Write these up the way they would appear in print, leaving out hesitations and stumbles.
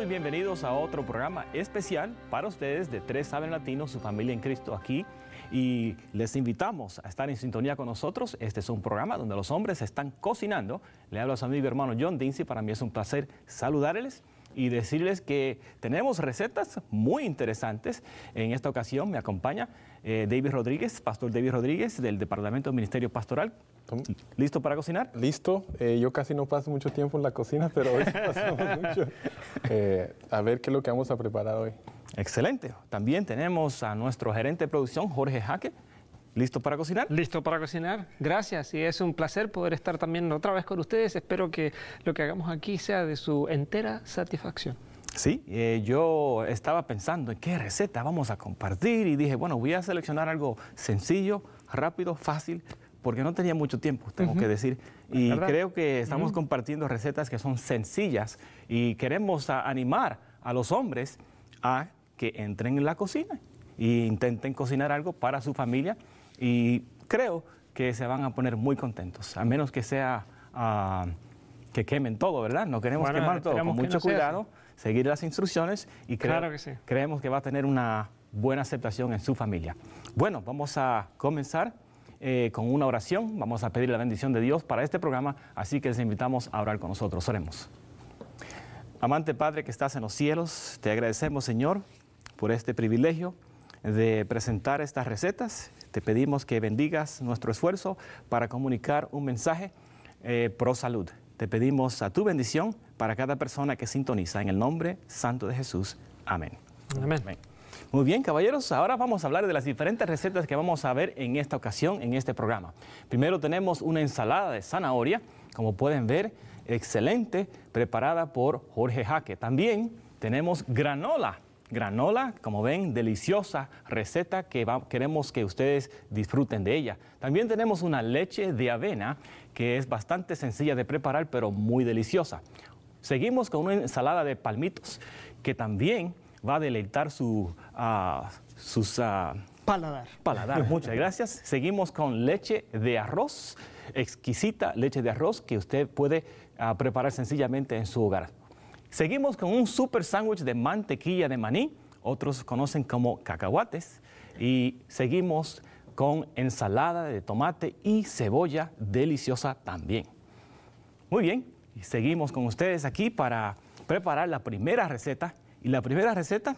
Saludos y bienvenidos a otro programa especial para ustedes de 3ABN Latino, su familia en Cristo aquí. Y les invitamos a estar en sintonía con nosotros. Este es un programa donde los hombres están cocinando. Le hablo a su amigo y hermano John Dempsey. Para mí es un placer saludarles y decirles que tenemos recetas muy interesantes. En esta ocasión me acompaña David Rodríguez, pastor David Rodríguez del Departamento del Ministerio Pastoral. ¿Listo para cocinar? Listo. Yo casi no paso mucho tiempo en la cocina, pero hoy pasamos mucho. A ver qué es lo que vamos a preparar hoy. Excelente. También tenemos a nuestro gerente de producción, Jorge Jaque. ¿Listo para cocinar? Listo para cocinar. Gracias. Y es un placer poder estar también otra vez con ustedes. Espero que lo que hagamos aquí sea de su entera satisfacción. Sí, yo estaba pensando en qué receta vamos a compartir y dije, bueno, voy a seleccionar algo sencillo, rápido, fácil, porque no tenía mucho tiempo, tengo que decir. Y creo que estamos compartiendo recetas que son sencillas y queremos animar a los hombres a que entren en la cocina e intenten cocinar algo para su familia. Y creo que se van a poner muy contentos, a menos que sea que quemen todo, ¿verdad? No queremos quemar todo, con mucho cuidado, seguir las instrucciones y creemos que va a tener una buena aceptación en su familia. Bueno, vamos a comenzar con una oración. Vamos a pedir la bendición de Dios para este programa, así que les invitamos a orar con nosotros. Oremos. Amante Padre que estás en los cielos, te agradecemos, Señor, por este privilegio de presentar estas recetas. Te pedimos que bendigas nuestro esfuerzo para comunicar un mensaje pro salud. Te pedimos a tu bendición para cada persona que sintoniza en el nombre santo de Jesús. Amén. Amén. Amén. Muy bien, caballeros, ahora vamos a hablar de las diferentes recetas que vamos a ver en esta ocasión, en este programa. Primero tenemos una ensalada de zanahoria, como pueden ver, excelente, preparada por Jorge Jaque. También tenemos granola. Granola, como ven, deliciosa receta que queremos que ustedes disfruten de ella. También tenemos una leche de avena que es bastante sencilla de preparar, pero muy deliciosa. Seguimos con una ensalada de palmitos que también va a deleitar sus paladar. Paladar, muchas gracias. Seguimos con leche de arroz, exquisita leche de arroz que usted puede preparar sencillamente en su hogar. Seguimos con un super sándwich de mantequilla de maní, otros conocen como cacahuates, y seguimos con ensalada de tomate y cebolla deliciosa también. Muy bien, y seguimos con ustedes aquí para preparar la primera receta. Y la primera receta,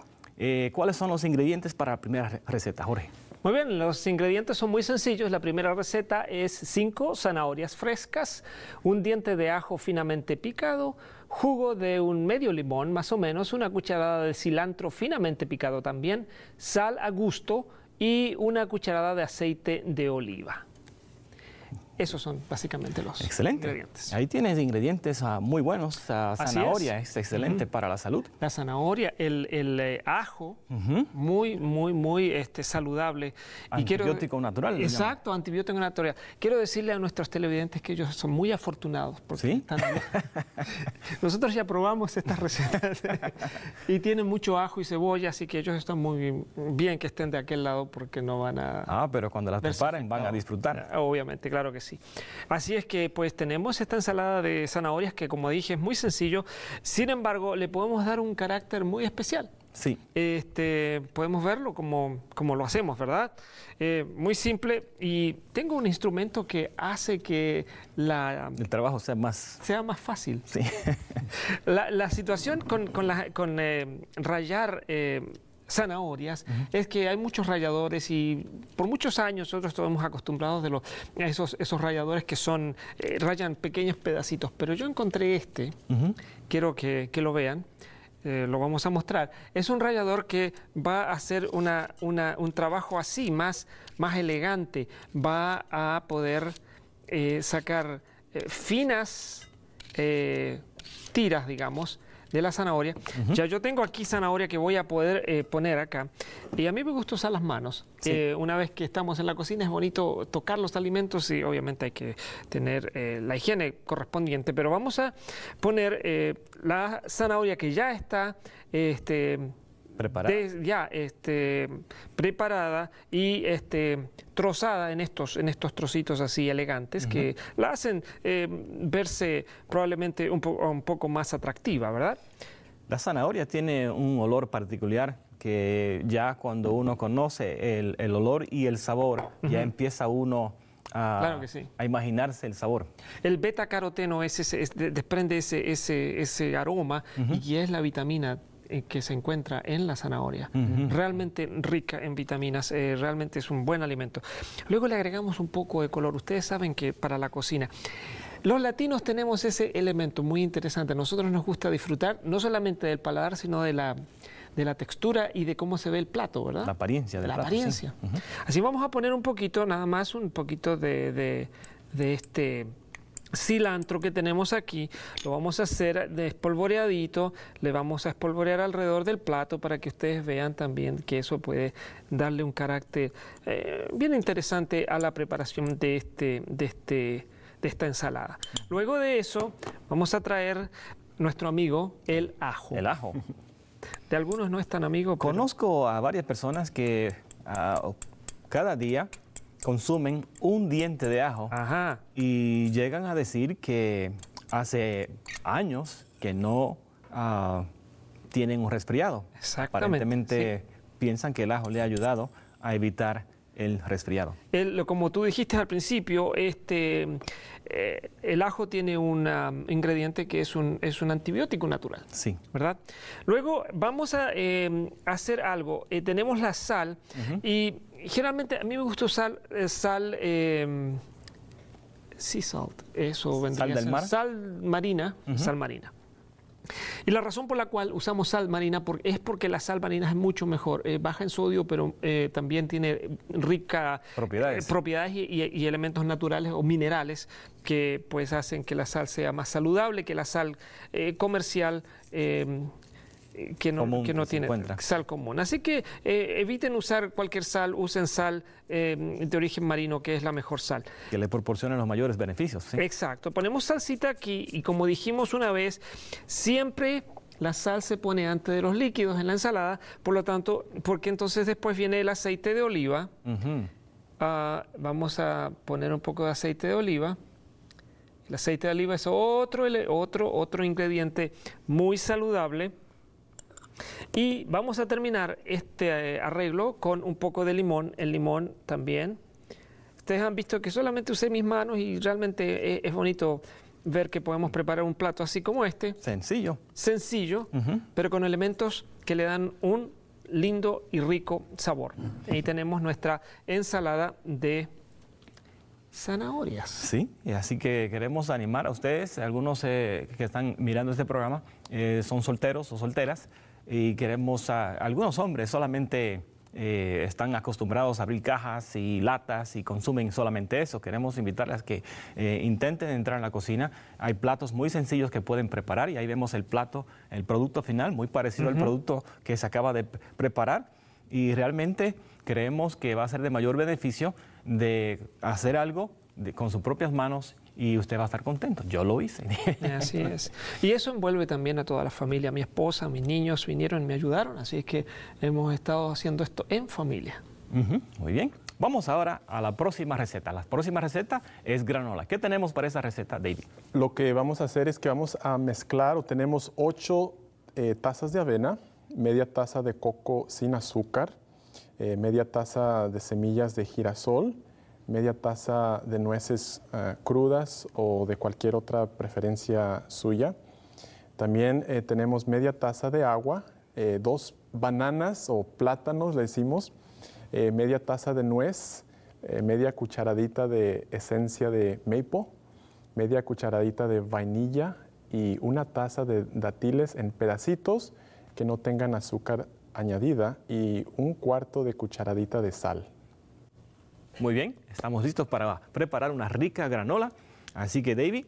¿cuáles son los ingredientes para la primera receta, Jorge? Muy bien, los ingredientes son muy sencillos. La primera receta es 5 zanahorias frescas, un diente de ajo finamente picado, jugo de un medio limón, más o menos, una cucharada de cilantro finamente picado también, sal a gusto y una cucharada de aceite de oliva. Esos son básicamente los ingredientes. Ahí tienes ingredientes muy buenos. Zanahoria es excelente para la salud. La zanahoria, el ajo, muy saludable. Antibiótico natural. Exacto, antibiótico natural. Quiero decirle a nuestros televidentes que ellos son muy afortunados. Porque nosotros ya probamos estas recetas y tienen mucho ajo y cebolla, así que ellos están muy bien que estén de aquel lado porque no van a... pero cuando las preparen van a disfrutar. Obviamente, claro que sí. Así es que pues tenemos esta ensalada de zanahorias que, como dije, es muy sencillo. Sin embargo, le podemos dar un carácter muy especial. Sí. Podemos verlo como lo hacemos, ¿verdad? Muy simple. Y tengo un instrumento que hace que el trabajo sea más fácil. Sí. La situación con rallar zanahorias, es que hay muchos ralladores y por muchos años nosotros estamos acostumbrados a esos ralladores que son rayan pequeños pedacitos, pero yo encontré este, quiero que lo vean, lo vamos a mostrar. Es un rallador que va a hacer un trabajo así, más elegante, va a poder sacar finas tiras, digamos, de la zanahoria. Ya yo tengo aquí zanahoria que voy a poder poner acá. Y a mí me gusta usar las manos. Sí. Una vez que estamos en la cocina es bonito tocar los alimentos y obviamente hay que tener la higiene correspondiente. Pero vamos a poner la zanahoria que ya está preparada. Preparada y trozada en estos trocitos así elegantes que la hacen verse probablemente un poco más atractiva, ¿verdad? La zanahoria tiene un olor particular que ya cuando uno conoce el olor y el sabor, ya empieza uno a imaginarse el sabor. El beta-caroteno desprende ese aroma y es la vitamina que se encuentra en la zanahoria, realmente rica en vitaminas, realmente es un buen alimento. Luego le agregamos un poco de color. Ustedes saben que para la cocina los latinos tenemos ese elemento muy interesante. A nosotros nos gusta disfrutar no solamente del paladar, sino de la textura y de cómo se ve el plato, ¿verdad? La apariencia del plato. La apariencia. Sí. Así vamos a poner un poquito, nada más, un poquito de este cilantro que tenemos aquí. Lo vamos a hacer despolvoreadito, le vamos a espolvorear alrededor del plato para que ustedes vean también que eso puede darle un carácter bien interesante a la preparación de esta ensalada. Luego de eso vamos a traer nuestro amigo el ajo. El ajo. De algunos no es tan amigo. Pero... Conozco a varias personas que cada día consumen un diente de ajo. Ajá. Y llegan a decir que hace años que no tienen un resfriado. Exactamente. Aparentemente piensan que el ajo le ha ayudado a evitar el resfriado. Como tú dijiste al principio, el ajo tiene un ingrediente que es un antibiótico natural. Sí. ¿Verdad? Luego vamos a hacer algo. Tenemos la sal y generalmente a mí me gusta usar sal... sea salt. Eso vendría a ser. ¿Sal del mar? Sal marina. Sal marina. Y la razón por la cual usamos sal marina es porque la sal marina es mucho mejor, baja en sodio, pero también tiene ricas propiedades y elementos naturales o minerales que pues hacen que la sal sea más saludable que la sal comercial que no tiene sal común. Así que eviten usar cualquier sal, usen sal de origen marino, que es la mejor sal. Que le proporciona los mayores beneficios. ¿Sí? Exacto. Ponemos salsita aquí y como dijimos una vez, siempre la sal se pone antes de los líquidos en la ensalada, por lo tanto, porque entonces después viene el aceite de oliva. Vamos a poner un poco de aceite de oliva. El aceite de oliva es otro ingrediente muy saludable. Y vamos a terminar este arreglo con un poco de limón. El limón también. Ustedes han visto que solamente usé mis manos y realmente es bonito ver que podemos preparar un plato así como este. Sencillo. Sencillo, pero con elementos que le dan un lindo y rico sabor. Ahí tenemos nuestra ensalada de zanahorias. Sí, así que queremos animar a ustedes, algunos que están mirando este programa, son solteros o solteras, y queremos algunos hombres solamente están acostumbrados a abrir cajas y latas y consumen solamente eso. Queremos invitarles que intenten entrar en la cocina. Hay platos muy sencillos que pueden preparar y ahí vemos el plato, el producto final, muy parecido al producto que se acaba de preparar. Y realmente creemos que va a ser de mayor beneficio de hacer algo con sus propias manos y usted va a estar contento. Yo lo hice. Así es. Y eso envuelve también a toda la familia. Mi esposa, mis niños vinieron y me ayudaron. Así es que hemos estado haciendo esto en familia. Muy bien. Vamos ahora a la próxima receta. La próxima receta es granola. ¿Qué tenemos para esa receta, David? Lo que vamos a hacer es que vamos a mezclar, o tenemos 8 tazas de avena, media taza de coco sin azúcar, media taza de semillas de girasol, media taza de nueces crudas o de cualquier otra preferencia suya. También tenemos media taza de agua, 2 bananas o plátanos le decimos, media taza de nuez, media cucharadita de esencia de maple, media cucharadita de vainilla y una taza de dátiles en pedacitos que no tengan azúcar añadida y un cuarto de cucharadita de sal. Muy bien, estamos listos para preparar una rica granola. Así que, David,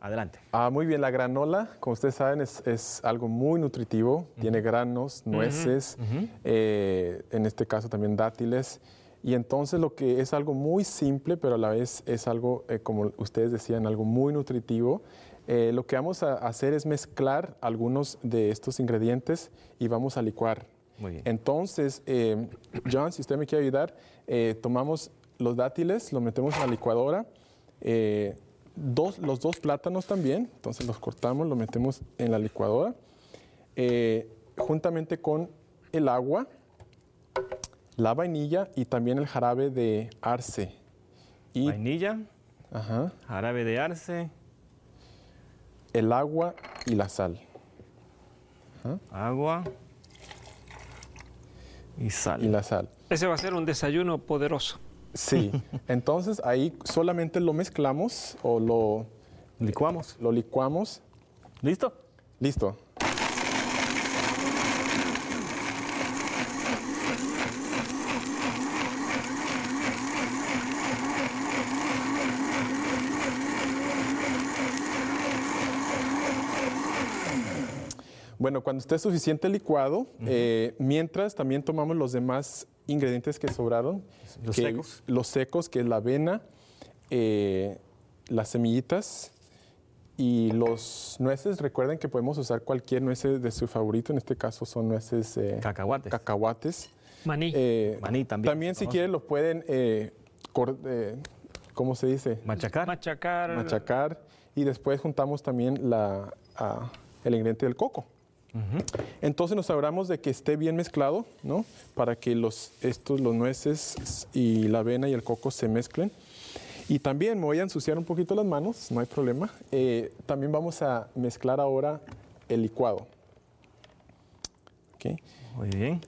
adelante. Muy bien, la granola, como ustedes saben, es algo muy nutritivo. Tiene granos, nueces, en este caso también dátiles. Y entonces lo que es algo muy simple, pero a la vez es algo, como ustedes decían, algo muy nutritivo. Lo que vamos a hacer es mezclar algunos de estos ingredientes y vamos a licuar. Muy bien. Entonces, John, si usted me quiere ayudar, tomamos los dátiles, los metemos en la licuadora, los 2 plátanos también, entonces los cortamos, los metemos en la licuadora, juntamente con el agua, la vainilla y también el jarabe de arce. Y, vainilla, ajá, jarabe de arce, el agua y la sal. Ajá. Agua y sal. Y la sal. Ese va a ser un desayuno poderoso. Sí. Entonces ahí solamente lo mezclamos o lo licuamos. Lo licuamos. ¿Listo? Listo. Bueno, cuando esté suficiente licuado, mientras también tomamos los demás ingredientes que sobraron. Los secos. Los secos, que es la avena, las semillitas y los nueces. Recuerden que podemos usar cualquier nuez de su favorito. En este caso son nueces... cacahuates. Cacahuates. Maní. Maní también. También, si quieren, lo pueden... ¿cómo se dice? Machacar. Machacar. Machacar. Y después juntamos también la, el ingrediente del coco. Entonces nos aseguramos de que esté bien mezclado, ¿no? Para que los nueces y la avena y el coco se mezclen. Y también me voy a ensuciar un poquito las manos, no hay problema. También vamos a mezclar ahora el licuado. ¿Okay? Muy bien.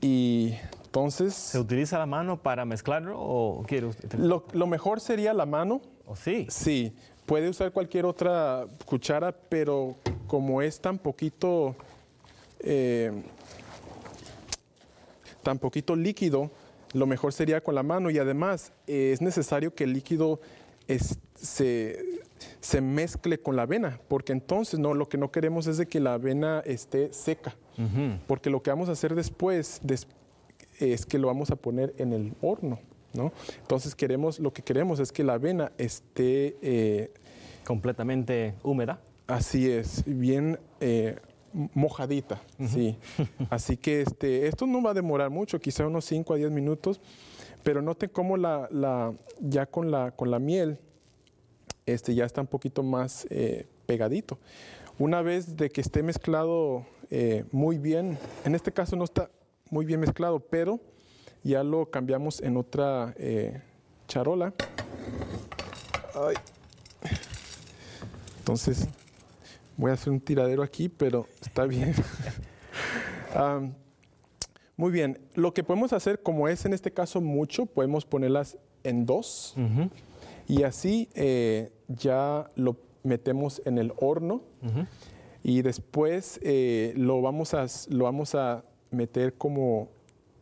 Y entonces... ¿Se utiliza la mano para mezclarlo o quiere usted? Lo mejor sería la mano. ¿O sí? Sí. Puede usar cualquier otra cuchara, pero como es tan poquito líquido, lo mejor sería con la mano. Y además es necesario que el líquido se mezcle con la avena, porque entonces lo que no queremos es de que la avena esté seca, porque lo que vamos a hacer después es que lo vamos a poner en el horno, ¿no? Entonces lo que queremos es que la avena esté completamente húmeda. Así es, bien mojadita, sí. Así que esto no va a demorar mucho, quizá unos 5 a 10 minutos, pero noten cómo ya con la miel ya está un poquito más pegadito. Una vez de que esté mezclado muy bien, en este caso no está muy bien mezclado, pero ya lo cambiamos en otra charola. Ay. Entonces... voy a hacer un tiradero aquí, pero está bien. Muy bien. Lo que podemos hacer, como es en este caso mucho, podemos ponerlas en 2. Y así ya lo metemos en el horno. Y después lo vamos a meter como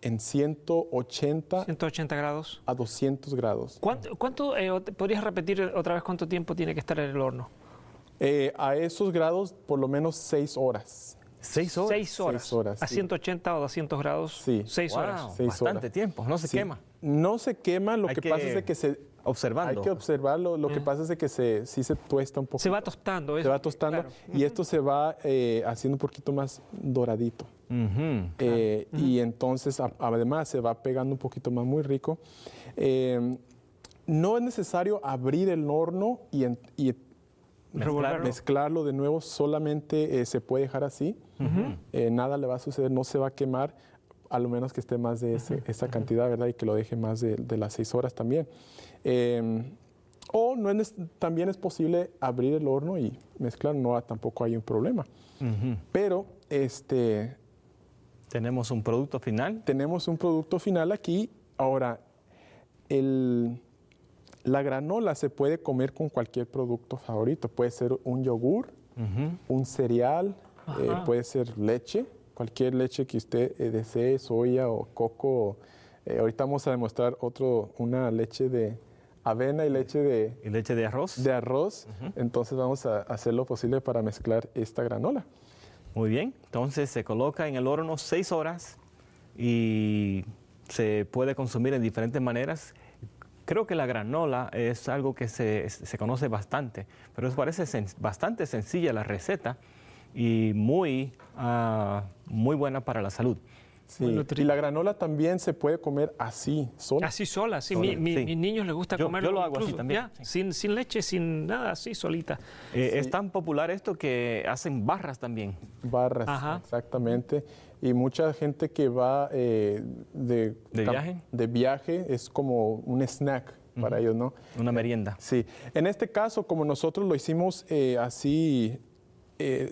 en 180. 180 grados. A 200 grados. ¿Cuánto podrías repetir otra vez cuánto tiempo tiene que estar en el horno? A esos grados, por lo menos 6 horas. ¿6 horas? 6 horas. 6 horas. A 180 o 200 grados, sí. 6 horas. Wow, 6 bastante horas. Tiempo. No se quema. No se quema. Lo que pasa es de que se... Observando. Hay que observarlo. Lo que pasa es de que sí se tuesta un poco. Se va tostando. Eso, se va tostando. Claro. Y esto se va haciendo un poquito más doradito. Y entonces, además, se va pegando un poquito más muy rico. No es necesario abrir el horno y mezclarlo de nuevo, solamente se puede dejar así, nada le va a suceder, no se va a quemar, a lo menos que esté más de esa cantidad, ¿verdad? Y que lo deje más de las 6 horas también. O no es, también es posible abrir el horno y mezclar, no, tampoco hay un problema. Pero tenemos un producto final. Tenemos un producto final aquí. Ahora, la granola se puede comer con cualquier producto favorito. Puede ser un yogur, un cereal, puede ser leche, cualquier leche que usted desee, soya o coco. Ahorita vamos a demostrar una leche de avena y leche de... ¿Y leche de arroz? De arroz. Entonces vamos a hacer lo posible para mezclar esta granola. Muy bien. Entonces se coloca en el horno 6 horas y se puede consumir en diferentes maneras. Creo que la granola es algo que se conoce bastante, pero parece bastante sencilla la receta y muy buena para la salud. Sí. Bueno, y la granola también se puede comer así, sola. Así sola, sí. Mis niños les gusta comerlo. Yo lo hago incluso, así también. Ya, sí. sin leche, sin nada, así, solita. Sí. Es tan popular esto que hacen barras también. Barras, ajá, exactamente. Y mucha gente que va de viaje es como un snack para ellos, ¿no? Una merienda. Sí. En este caso, como nosotros lo hicimos así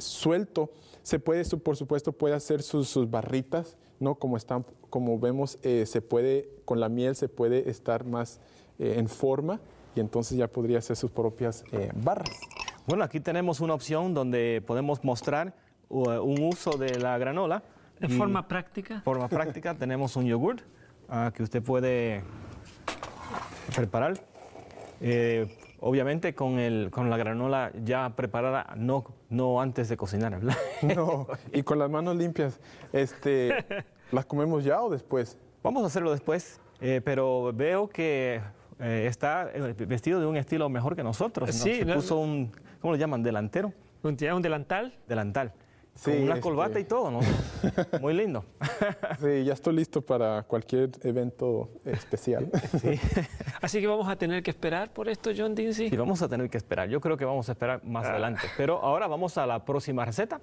suelto, se puede, por supuesto, puede hacer sus barritas, ¿no? Como vemos, se puede, con la miel se puede estar más en forma y entonces ya podría hacer sus propias barras. Bueno, aquí tenemos una opción donde podemos mostrar un uso de la granola. ¿De forma práctica? Forma práctica. Tenemos un yogur que usted puede preparar. Obviamente con la granola ya preparada, no antes de cocinar, ¿verdad? No, y con las manos limpias. ¿Las comemos ya o después? Vamos a hacerlo después, pero veo que está vestido de un estilo mejor que nosotros, ¿no? Sí. Se puso un, ¿cómo lo llaman? ¿Delantero? ¿Un delantal? Delantal. Sí, con una corbata y todo, ¿no? Muy lindo. Sí, ya estoy listo para cualquier evento especial. Sí. Así que vamos a tener que esperar por esto, John Dempsey. Sí, vamos a tener que esperar. Yo creo que vamos a esperar más adelante. Pero ahora vamos a la próxima receta.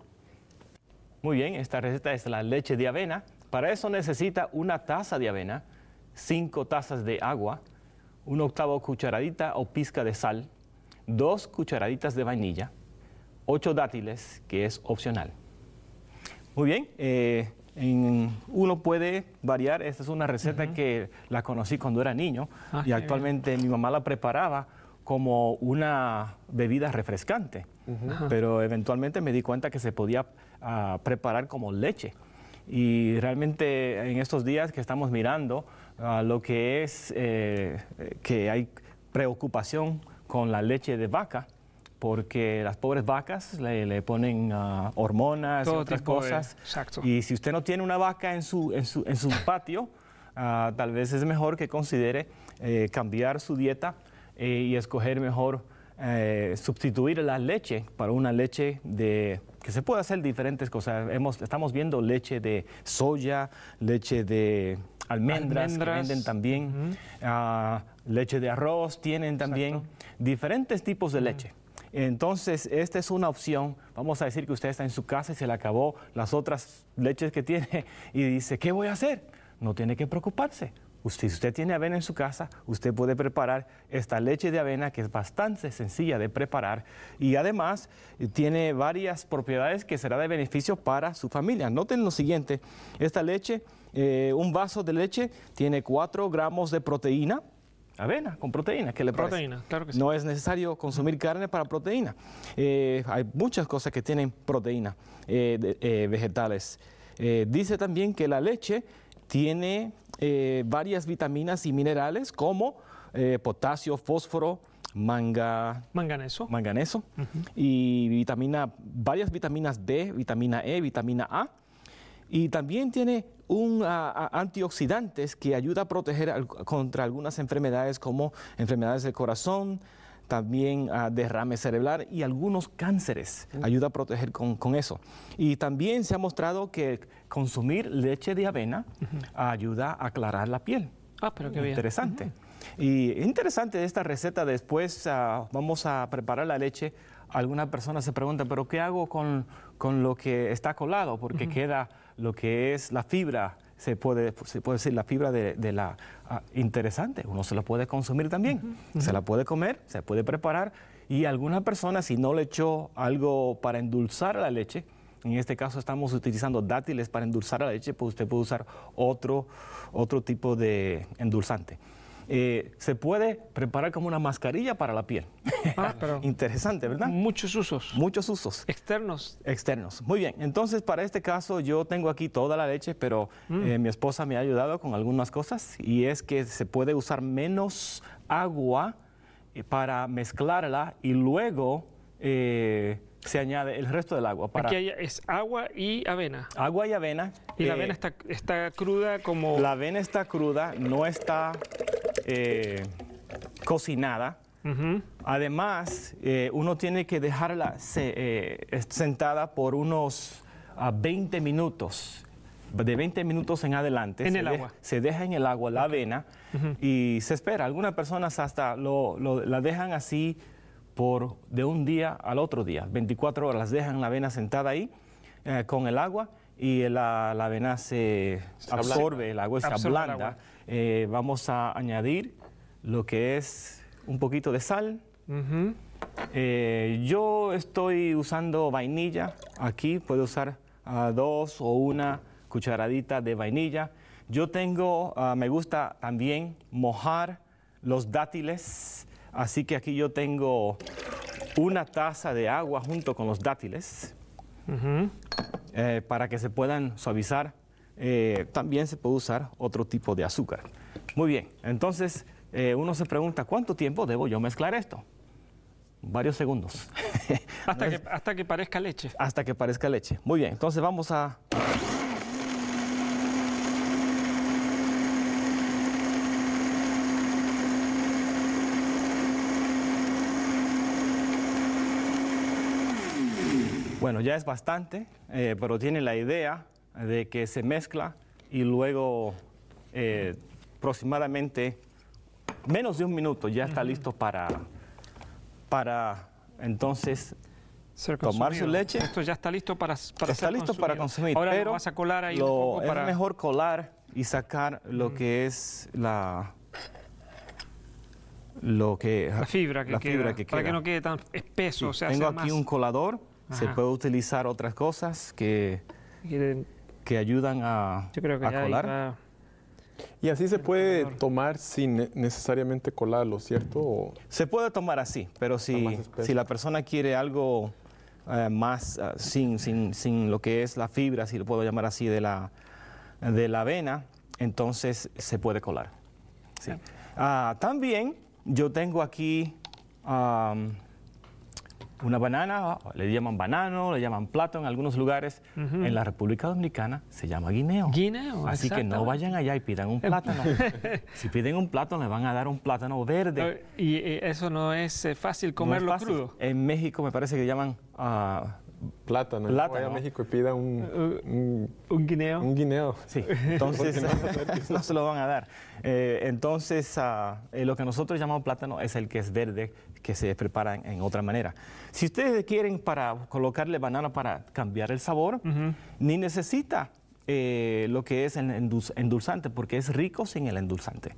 Muy bien, esta receta es la leche de avena. Para eso necesita 1 taza de avena, 5 tazas de agua, 1/8 cucharadita o pizca de sal, 2 cucharaditas de vainilla, 8 dátiles, que es opcional. Muy bien, uno puede variar. Esta es una receta que la conocí cuando era niño y actualmente mi mamá la preparaba como una bebida refrescante, pero eventualmente me di cuenta que se podía preparar como leche. Y realmente en estos días que estamos mirando lo que es que hay preocupación con la leche de vaca, porque las pobres vacas le ponen hormonas y otras cosas. Exacto. Y si usted no tiene una vaca en su patio, tal vez es mejor que considere cambiar su dieta y escoger mejor sustituir la leche para una leche que se puede hacer diferentes cosas. Estamos viendo leche de soya, leche de almendras. Que venden también, leche de arroz, tienen también diferentes tipos de leche. Entonces, esta es una opción. Vamos a decir que usted está en su casa y se le acabó las otras leches que tiene y dice, ¿qué voy a hacer? No tiene que preocuparse. Si usted tiene avena en su casa, usted puede preparar esta leche de avena que es bastante sencilla de preparar y además tiene varias propiedades que será de beneficio para su familia. Noten lo siguiente, esta leche, un vaso de leche tiene 4 gramos de proteína. Avena con proteína, ¿qué le parece? Proteína, claro que sí. No es necesario consumir carne para proteína. Hay muchas cosas que tienen proteína, vegetales. Dice también que la leche tiene varias vitaminas y minerales como potasio, fósforo, manganeso y varias vitaminas D, vitamina E, vitamina A. Y también tiene antioxidantes que ayuda a proteger contra algunas enfermedades como enfermedades del corazón, también derrame cerebral y algunos cánceres. Ayuda a proteger con eso. Y también se ha mostrado que consumir leche de avena ayuda a aclarar la piel. Ah, pero qué interesante. Y interesante esta receta. Después vamos a preparar la leche. Algunas personas se preguntan, ¿pero qué hago con lo que está colado? Porque queda lo que es la fibra, se puede decir la fibra de la... interesante, uno se la puede consumir también. Se la puede comer, se puede preparar. Y algunas personas, si no le echó algo para endulzar la leche, en este caso estamos utilizando dátiles para endulzar la leche, pues usted puede usar otro tipo de endulzante. Se puede preparar como una mascarilla para la piel. Pero interesante, ¿verdad? Muchos usos. Muchos usos. Externos. Externos. Muy bien. Entonces, para este caso, yo tengo aquí toda la leche, pero mi esposa me ha ayudado con algunas cosas. Y es que se puede usar menos agua para mezclarla y luego se añade el resto del agua. Para... Aquí es agua y avena. Agua y avena. ¿Y la avena está cruda como...? La avena está cruda, no está... cocinada. Además, uno tiene que dejarla sentada por unos 20 minutos de 20 minutos en adelante se deja en el agua la avena y se espera. Algunas personas hasta la dejan así de un día al otro día. 24 horas dejan la avena sentada ahí con el agua y la avena se absorbe el agua y se ablanda. Vamos a añadir lo que es un poquito de sal. Yo estoy usando vainilla. Aquí puedo usar 2 o 1 cucharadita de vainilla. Yo tengo, me gusta también mojar los dátiles. Así que aquí yo tengo 1 taza de agua junto con los dátiles para que se puedan suavizar. También se puede usar otro tipo de azúcar. Muy bien, entonces uno se pregunta, ¿cuánto tiempo debo yo mezclar esto? Varios segundos. Hasta que parezca leche. Hasta que parezca leche. Muy bien, entonces vamos a... Bueno, ya es bastante, pero tiene la idea de que se mezcla y luego aproximadamente menos de 1 minuto ya está listo para entonces tomar su leche. Esto ya está listo para consumir. Ahora pero lo vas a colar ahí es mejor colar y sacar lo que es la fibra que queda. Para que no quede tan espeso. Sí, tengo aquí un colador. Se puede utilizar otras cosas que ayudan a colar. Y así se puede tomar sin necesariamente colarlo, ¿cierto? Se puede tomar así, pero si la persona quiere algo más sin lo que es la fibra, si lo puedo llamar así, de la avena, entonces se puede colar. Sí. También yo tengo aquí una banana, le llaman banano, le llaman plato en algunos lugares. En la República Dominicana se llama guineo. Guineo, así que no vayan allá y pidan un plátano. Si piden un plátano, le van a dar un plátano verde. ¿Y eso no es fácil comerlo crudo? En México me parece que le llaman... plátano. Vaya a México y pida un guineo. Un guineo. Sí, entonces no se lo van a dar. Entonces, lo que nosotros llamamos plátano es el que es verde, que se prepara en otra manera. Si ustedes quieren para colocarle banana para cambiar el sabor, ni necesita lo que es el endulzante, porque es rico sin el endulzante.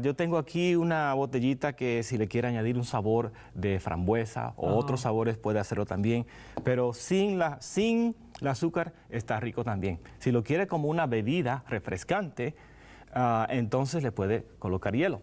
Yo tengo aquí una botellita que si le quiere añadir un sabor de frambuesa o otros sabores puede hacerlo también, pero sin el azúcar está rico también. Si lo quiere como una bebida refrescante, entonces le puede colocar hielo.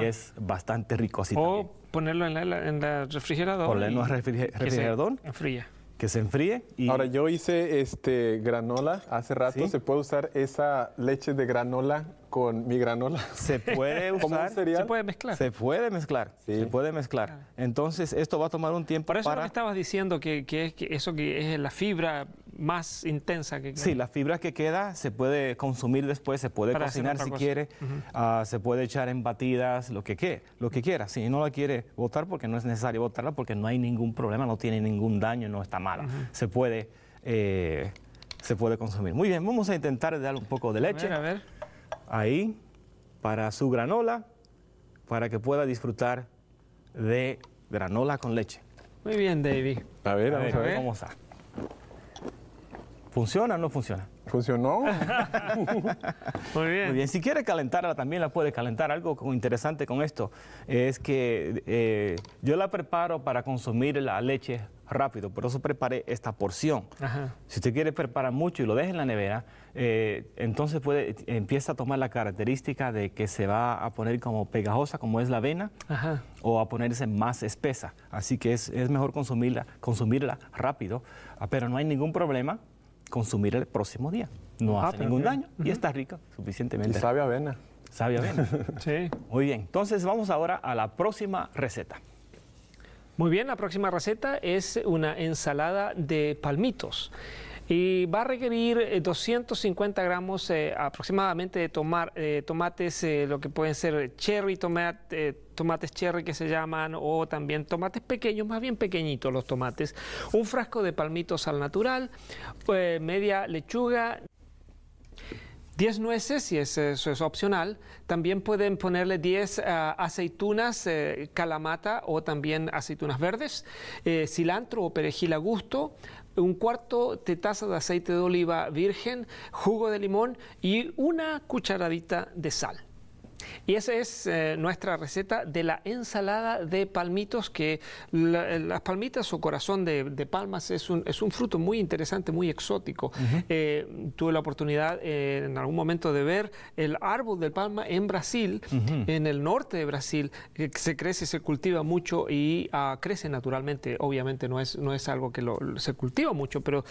Y es bastante rico así también. O ponerlo en la refrigerador. Ponerlo en el refrigerador. Enfría. Que se enfríe. Ahora, yo hice granola hace rato. ¿Sí? ¿Se puede usar esa leche de granola con mi granola? Se puede usar. Se puede mezclar. Se puede mezclar. Sí. Se puede mezclar. Entonces, esto va a tomar un tiempo. Por eso me estabas diciendo que es la fibra más intensa que queda. Sí, la fibra que queda se puede consumir después, se puede cocinar si quiere, se puede echar en batidas, lo que quiera. Si no la quiere botar, porque no es necesario botarla, porque no hay ningún problema, no tiene ningún daño, no está mala. Se puede consumir. Muy bien, vamos a intentar darle un poco de leche. A ver. Ahí, para su granola, para que pueda disfrutar de granola con leche. Muy bien, David. A ver, vamos a ver. ¿Funciona o no funciona? ¿Funcionó? Muy bien. Muy bien. Si quiere calentarla, también la puede calentar. Algo interesante con esto es que yo la preparo para consumir la leche rápido. Por eso preparé esta porción. Si usted quiere preparar mucho y lo deja en la nevera, entonces empieza a tomar la característica de que se va a poner como pegajosa, como es la avena, o a ponerse más espesa. Así que es mejor consumirla rápido, pero no hay ningún problema consumir el próximo día. No hace ningún daño y está rica, suficientemente. Y sabe a avena. Sabe a avena. Sí. Muy bien, entonces vamos ahora a la próxima receta. Muy bien, la próxima receta es una ensalada de palmitos. Y va a requerir 250 gramos aproximadamente de tomates, lo que pueden ser cherry, tomates cherry que se llaman, o también tomates pequeños, más bien pequeñitos los tomates. Un frasco de palmitos al natural, media lechuga, 10 nueces, y eso es opcional. También pueden ponerle 10 aceitunas calamata o también aceitunas verdes, cilantro o perejil a gusto, un cuarto de taza de aceite de oliva virgen, jugo de limón y una cucharadita de sal. Y esa es nuestra receta de la ensalada de palmitos, que las palmitas o corazón de palmas es un fruto muy interesante, muy exótico. Tuve la oportunidad en algún momento de ver el árbol de palma en Brasil, en el norte de Brasil, que se crece, se cultiva mucho y crece naturalmente. Obviamente no es algo que se cultiva mucho, pero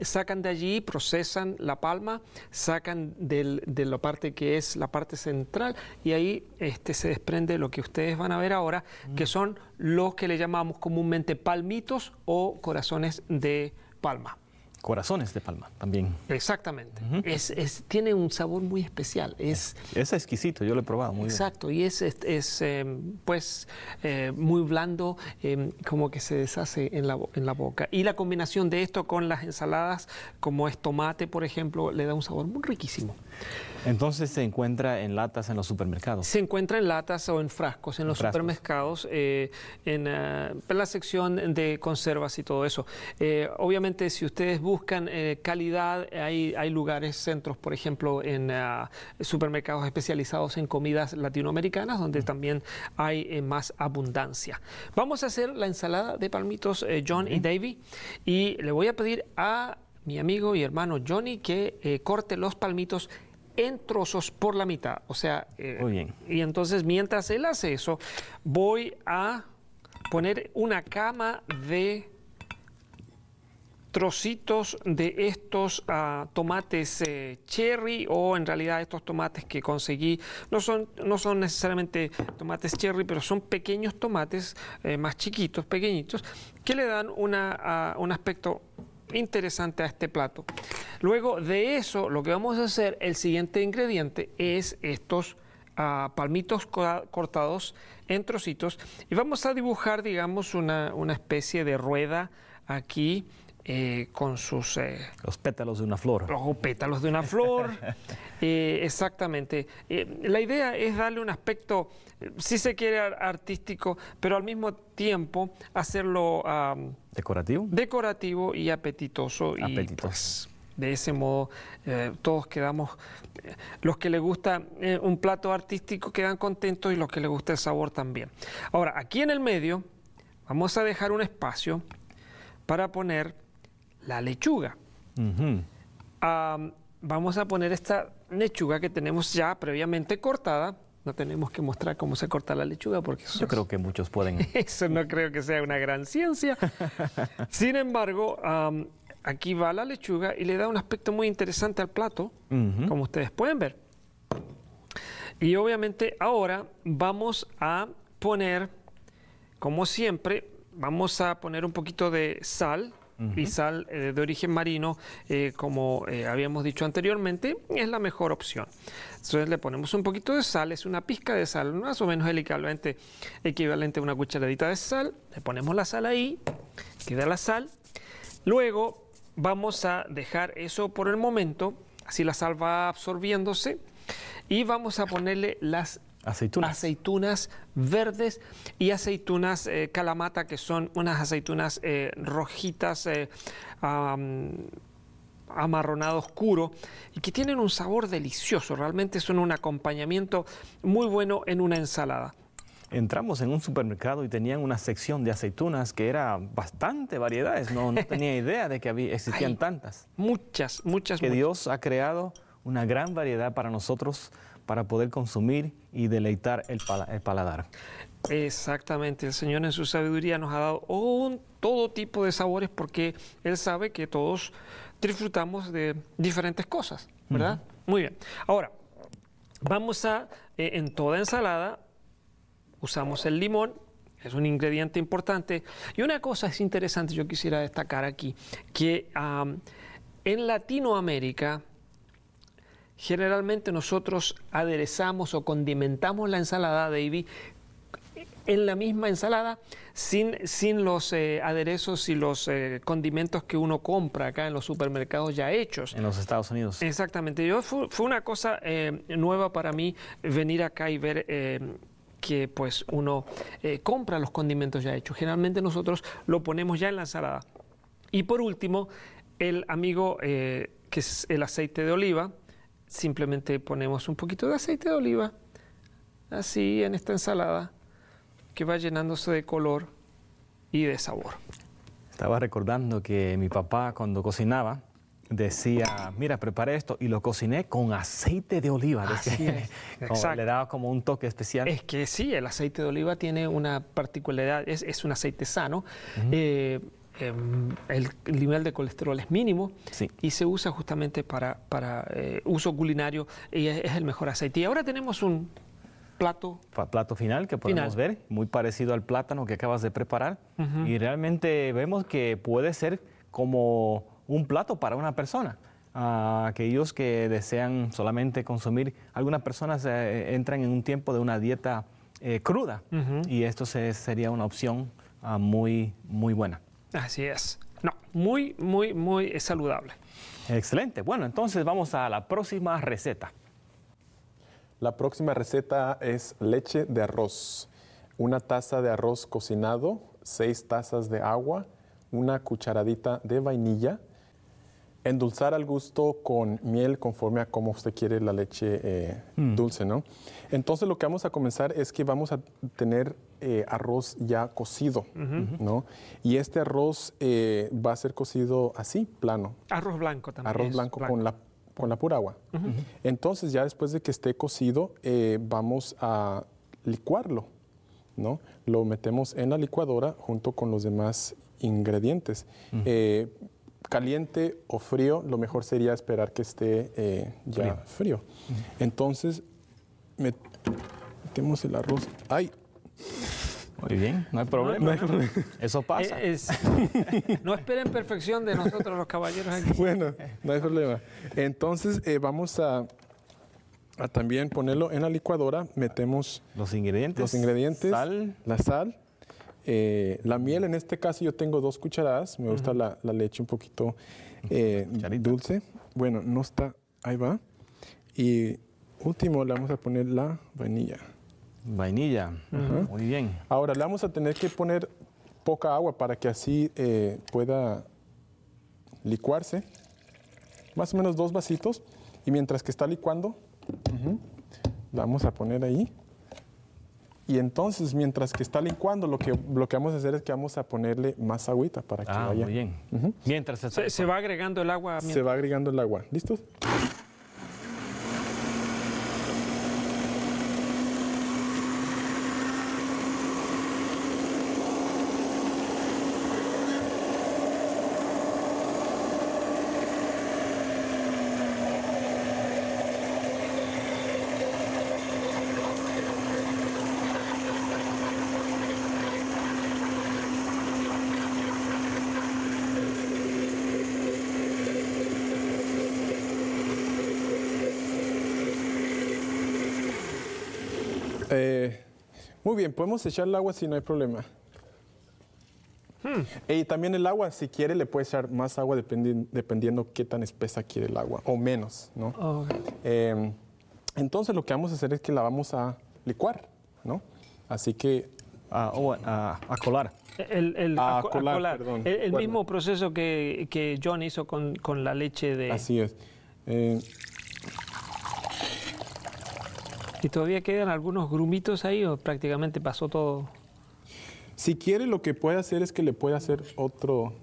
sacan de allí, procesan la palma, sacan de la parte que es la parte central, y ahí se desprende lo que ustedes van a ver ahora, que son los que le llamamos comúnmente palmitos o corazones de palma. Corazones de palma también. Exactamente. Tiene un sabor muy especial. Es exquisito, yo lo he probado muy bien. Y es muy blando, como que se deshace en la boca. Y la combinación de esto con las ensaladas, como es tomate, por ejemplo, le da un sabor muy riquísimo. Entonces se encuentra en latas en los supermercados. Se encuentra en latas o en frascos en los supermercados, en la sección de conservas y todo eso. Obviamente, si ustedes buscan calidad, hay lugares, centros, por ejemplo, en supermercados especializados en comidas latinoamericanas, donde también hay más abundancia. Vamos a hacer la ensalada de palmitos, John y Davey, y le voy a pedir a mi amigo y hermano Johnny que corte los palmitos en trozos por la mitad, o sea, muy bien. Y entonces mientras él hace eso, voy a poner una cama de trocitos de estos tomates cherry, o en realidad estos tomates que conseguí no son necesariamente tomates cherry, pero son pequeños tomates más chiquitos, pequeñitos, que le dan un aspecto interesante a este plato. Luego de eso, lo que vamos a hacer, el siguiente ingrediente es estos palmitos cortados en trocitos, y vamos a dibujar, digamos, una especie de rueda aquí con sus... los pétalos de una flor. Los pétalos de una flor, exactamente. La idea es darle un aspecto, si se quiere, artístico, pero al mismo tiempo hacerlo... ¿decorativo? Decorativo y apetitoso. Y pues, de ese modo todos quedamos, los que les gusta un plato artístico quedan contentos, y los que les gusta el sabor también. Ahora, aquí en el medio vamos a dejar un espacio para poner la lechuga. Vamos a poner esta lechuga que tenemos ya previamente cortada. No tenemos que mostrar cómo se corta la lechuga, porque eso... Yo creo que muchos pueden. Eso no creo que sea una gran ciencia. Sin embargo, aquí va la lechuga y le da un aspecto muy interesante al plato, como ustedes pueden ver. Y obviamente ahora vamos a poner, como siempre, vamos a poner un poquito de sal. Y sal de origen marino, como habíamos dicho anteriormente, es la mejor opción. Entonces le ponemos un poquito de sal, es una pizca de sal, más o menos el equivalente a una cucharadita de sal. Le ponemos la sal ahí, queda la sal. Luego vamos a dejar eso por el momento, así la sal va absorbiéndose, y vamos a ponerle las aceitunas verdes y aceitunas calamata, que son unas aceitunas rojitas, amarronado oscuro, y que tienen un sabor delicioso. Realmente son un acompañamiento muy bueno en una ensalada. Entramos en un supermercado y tenían una sección de aceitunas que era bastante variedades. No tenía idea de que existían tantas. Muchas. Que Dios ha creado una gran variedad para nosotros, para poder consumir y deleitar el paladar. Exactamente, el Señor en su sabiduría nos ha dado todo tipo de sabores, porque Él sabe que todos disfrutamos de diferentes cosas, ¿verdad? Muy bien. Ahora, vamos a, en toda ensalada, usamos el limón, es un ingrediente importante. Y una cosa es interesante, yo quisiera destacar aquí, que en Latinoamérica... Generalmente nosotros aderezamos o condimentamos la ensalada, David, en la misma ensalada sin los aderezos y los condimentos que uno compra acá en los supermercados ya hechos. En los Estados Unidos. Exactamente. Fue una cosa nueva para mí venir acá y ver... que pues uno compra los condimentos ya hechos. Generalmente nosotros lo ponemos ya en la ensalada. Y por último, el amigo que es el aceite de oliva. Simplemente ponemos un poquito de aceite de oliva, así en esta ensalada, que va llenándose de color y de sabor. Estaba recordando que mi papá cuando cocinaba, decía, mira, preparé esto y lo cociné con aceite de oliva. Así es. Exacto. Le daba como un toque especial. Es que sí, el aceite de oliva tiene una particularidad, es un aceite sano. Uh-huh. El nivel de colesterol es mínimo, sí, y se usa justamente para uso culinario y es el mejor aceite. Y ahora tenemos un plato final que podemos ver, muy parecido al plátano que acabas de preparar. Uh-huh. Y realmente vemos que puede ser como... un plato para una persona. Aquellos que desean solamente consumir, algunas personas entran en un tiempo de una dieta cruda, uh-huh, y esto sería una opción muy buena. Así es. No, muy saludable. Excelente. Bueno, entonces vamos a la próxima receta. La próxima receta es leche de arroz. 1 taza de arroz cocinado, 6 tazas de agua, 1 cucharadita de vainilla. Endulzar al gusto con miel conforme a cómo usted quiere la leche dulce, ¿no? Entonces lo que vamos a comenzar es que vamos a tener arroz ya cocido, uh-huh, ¿no? Y este arroz va a ser cocido así, plano. Arroz blanco también. Arroz blanco, con la pura agua. Uh-huh. Entonces ya después de que esté cocido vamos a licuarlo, ¿no? Lo metemos en la licuadora junto con los demás ingredientes. Uh-huh. Caliente o frío, lo mejor sería esperar que esté ya frío. Entonces, metemos el arroz. ¡Ay! Muy bien, no hay problema. No hay problema. Eso pasa. No esperen perfección de nosotros los caballeros aquí. Bueno, no hay problema. Entonces, vamos a también ponerlo en la licuadora. Metemos los ingredientes, la sal. La miel, en este caso yo tengo 2 cucharadas. Me gusta la leche un poquito dulce. Bueno, no está... Ahí va. Y último, le vamos a poner la vainilla. Vainilla. Uh-huh. Muy bien. Ahora, le vamos a tener que poner poca agua para que así pueda licuarse. Más o menos 2 vasitos. Y mientras que está licuando, la vamos a poner ahí. Y entonces, mientras que está licuando, lo que vamos a hacer es que vamos a ponerle más agüita para que vaya. Muy bien. Uh-huh. Mientras se va agregando el agua. Se va agregando el agua. ¿Listos? Muy bien, podemos echar el agua si no hay problema. Y también el agua, si quiere, le puede echar más agua dependiendo qué tan espesa quiere el agua, o menos, ¿no? Okay. Entonces, lo que vamos a hacer es que la vamos a licuar, ¿no? Así que... a colar. A colar, perdón. El mismo proceso que John hizo con la leche de... Así es. ¿Y todavía quedan algunos grumitos ahí o prácticamente pasó todo? Si quiere, lo que puede hacer es que le puede hacer otro...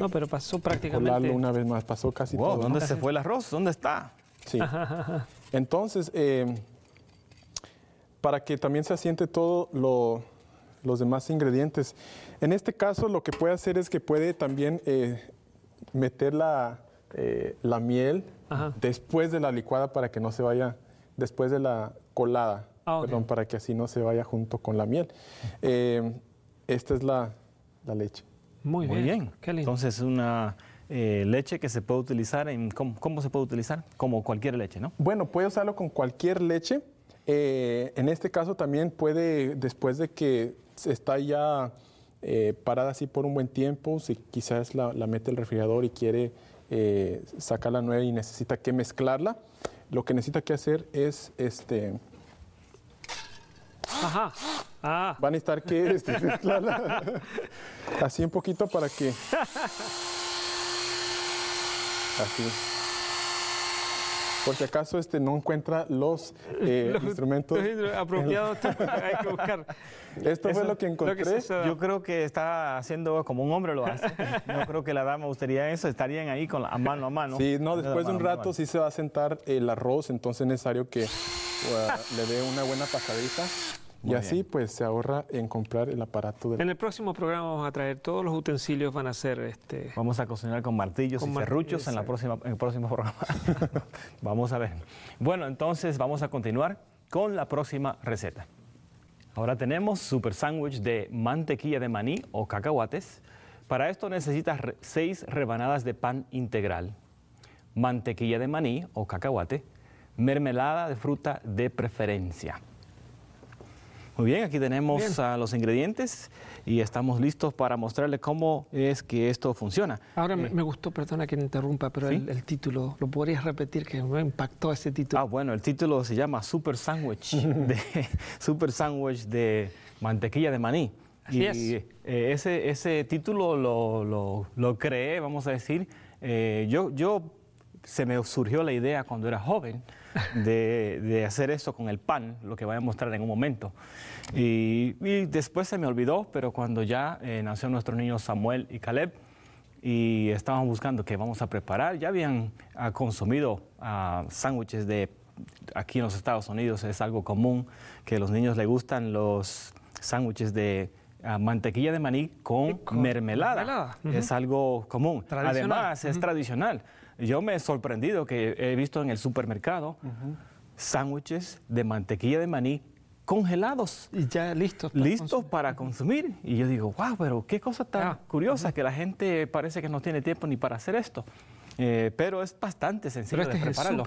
no, pero pasó prácticamente... Colarlo una vez más, pasó casi todo. ¿Dónde se fue el arroz? ¿Dónde está? Sí. Ajá. Entonces, para que también se asiente todo los demás ingredientes. En este caso, lo que puede hacer es que puede también meter la miel, ajá, después de la licuada para que no se vaya... Después de la colada, okay, perdón, para que así no se vaya junto con la miel. Esta es la leche. Muy bien. Qué lindo. Entonces, una leche que se puede utilizar en... ¿Cómo se puede utilizar? Como cualquier leche, ¿no? Bueno, puede usarlo con cualquier leche. En este caso también puede, después de que está ya parada así por un buen tiempo, si quizás la mete al refrigerador y quiere sacar la nueva y necesita que mezclarla, lo que necesita que hacer es Ajá. Ah. Va a necesitar que mezclarla así un poquito para que... Así. Por si acaso no encuentra los instrumentos apropiados, hay que buscar. Esto fue lo que encontré. Yo creo que está haciendo como un hombre lo hace. No creo que la dama gustaría eso, estarían ahí con la mano a mano. Sí, no, después de un rato sí se va a sentar el arroz, entonces es necesario que le dé una buena pasadita. Muy y así bien. Pues se ahorra en comprar el aparato. En el próximo programa vamos a traer todos los utensilios, van a ser Vamos a cocinar con martillos y serruchos en el próximo programa. Vamos a ver. Bueno, entonces vamos a continuar con la próxima receta. Ahora tenemos super sándwich de mantequilla de maní o cacahuates. Para esto necesitas 6 rebanadas de pan integral, mantequilla de maní o cacahuate, mermelada de fruta de preferencia. Muy bien, aquí tenemos los ingredientes y estamos listos para mostrarles cómo es que esto funciona. Ahora me gustó, perdona que me interrumpa, pero ¿sí? el título, ¿lo podrías repetir? Que me impactó ese título. Ah, bueno, el título se llama Super Sándwich, Super Sándwich de mantequilla de maní. Así es. Y ese título lo creé, vamos a decir, se me surgió la idea cuando era joven de hacer esto con el pan, lo que voy a mostrar en un momento. Y después se me olvidó, pero cuando ya nació nuestros niños Samuel y Caleb, y estábamos buscando qué vamos a preparar, ya habían consumido sándwiches de... Aquí en los Estados Unidos es algo común que a los niños les gustan los sándwiches de... mantequilla de maní con mermelada. Uh-huh. Es algo común. Además, es tradicional. Yo me he sorprendido que he visto en el supermercado sándwiches de mantequilla de maní congelados. Y ya listos. Listos para consumir. Y yo digo, wow, pero qué cosa tan curiosa que la gente parece que no tiene tiempo ni para hacer esto. Pero es bastante sencillo de prepararlo.